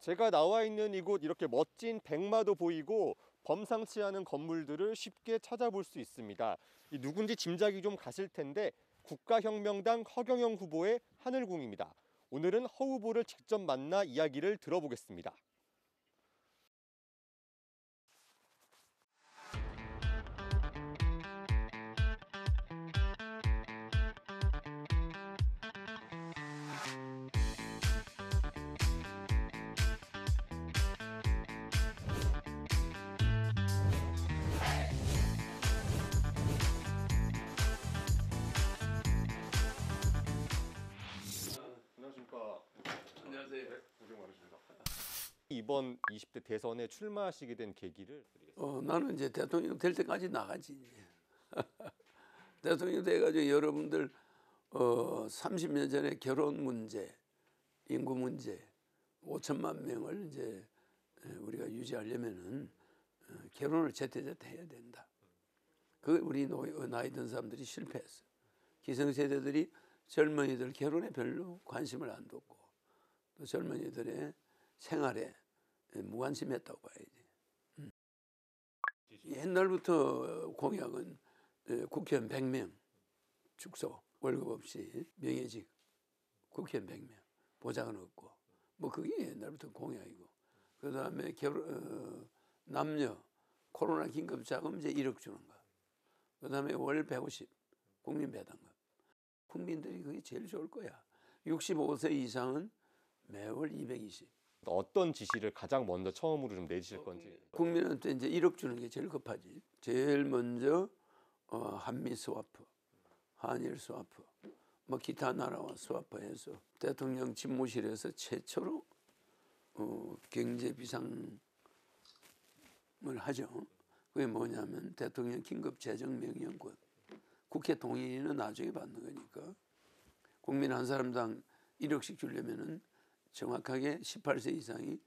제가 나와 있는 이곳, 이렇게 멋진 백마도 보이고 범상치 않은 건물들을 쉽게 찾아볼 수 있습니다. 이 누군지 짐작이 좀 가실 텐데 국가혁명당 허경영 후보의 하늘궁입니다. 오늘은 허 후보를 직접 만나 이야기를 들어보겠습니다. 안녕하세요. 네, 고생 많으십니다. 이번 20대 대선에 출마하시게 된 계기를 드리겠습니다. 나는 이제 대통령 될 때까지 나가지. 대통령 돼가지고 여러분들 30년 전에 결혼 문제, 인구 문제, 5천만 명을 이제 우리가 유지하려면은 결혼을 제때제때 해야 된다. 그 우리 나이 든 사람들이 실패했어. 기성세대들이 젊은이들 결혼에 별로 관심을 안 뒀고 또 젊은이들의 생활에 무관심했다고 봐야지. 옛날부터 공약은 국회의원 100명 축소, 월급 없이 명예직, 국회의원 100명, 보장은 없고 뭐 그게 옛날부터 공약이고, 그 다음에 남녀 코로나 긴급자금제 1억 주는 거, 그 다음에 월 150 국민 배당금. 국민들이 그게 제일 좋을 거야. 65세 이상은 매월 220. 어떤 지시를 가장 먼저 처음으로 좀 내주실 건지. 국민한테 이제 1억 주는 게 제일 급하지. 제일 먼저 한미 스와프, 한일 스와프, 뭐 기타 나라와 스와프해서 대통령 집무실에서 최초로 경제 비상을 하죠. 그게 뭐냐면 대통령 긴급 재정 명령권. 국회 동의는 나중에 받는 거니까 국민 한 사람당 1억씩 주려면은 정확하게 18세 이상이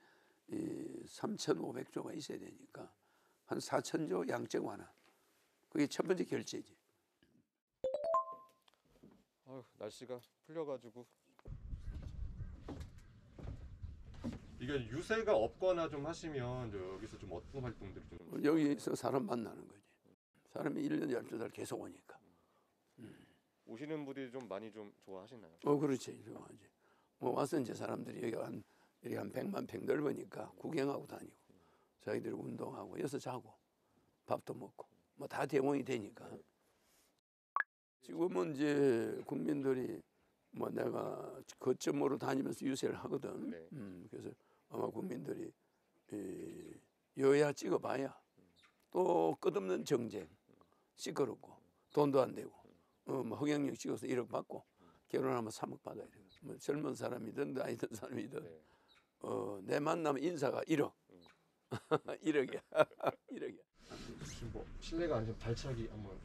3,500조가 있어야 되니까 한 4,000조 양적 완화. 그게 첫 번째 결제지. 아유, 날씨가 풀려가지고. 이게 유세가 없거나 좀 하시면 여기서 좀 어떤 활동들이 좀. 여기서 사람 만나는 거지. 사람이 1년 12달 계속 오니까. 오시는 분들이 좀 많이 좀 좋아하시나요? 그렇지, 좋아하지. 뭐 와서 이제 사람들이 여기 한 100만 평 넓으니까 구경하고 다니고, 자기들이 운동하고, 여기서 자고, 밥도 먹고, 뭐 다 대응이 되니까. 지금은 이제 국민들이 뭐 내가 거점으로 다니면서 유세를 하거든. 네. 그래서 아마 국민들이 여야 찍어봐야 또 끝없는 정쟁, 시끄럽고, 돈도 안 되고. 뭐 허경영 찍어서 1억 받고 결혼하면 3억 받아야 돼요. 뭐 젊은 사람이든 나이든 사람이든 네. 내 만남 인사가 1억. 1억이야. 1억이야. 혹시 뭐 실례가 아니면 발차기 한번.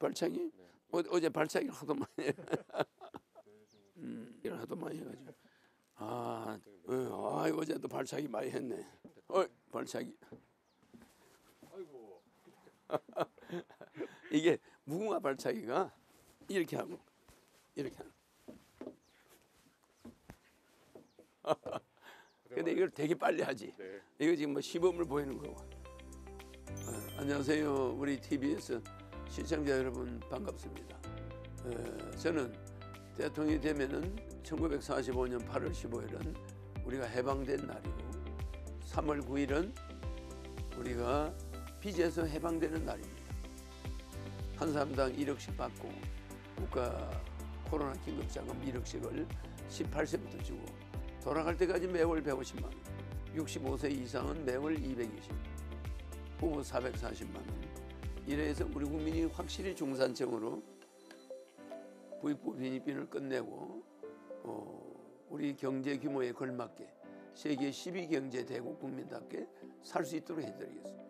발차기? 네. 어제 발차기를 하도 많이. 이런 하도 많이 해가지고. 어제도 발차기 많이 했네. 발차기. 아이고. 이게 무궁화 발차기가 이렇게 하고 이렇게 하는. 근데 이걸 되게 빨리 하지. 네. 이거 지금 뭐 시범을 보이는 거고. 안녕하세요. 우리 TBS 시청자 여러분 반갑습니다. 저는 대통령이 되면은 1945년 8월 15일은 우리가 해방된 날이고 3월 9일은 우리가 빚에서 해방되는 날입니다. 한 사람당 1억씩 받고 국가 코로나 긴급자금 1억씩을 18세부터 주고 돌아갈 때까지 매월 150만 원, 65세 이상은 매월 220만 원, 후보 440만 원. 이래서 우리 국민이 확실히 중산층으로 부익부 빈익빈을 끝내고 우리 경제 규모에 걸맞게 세계 12경제대국 국민답게 살 수 있도록 해드리겠습니다.